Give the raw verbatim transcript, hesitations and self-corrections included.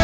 Try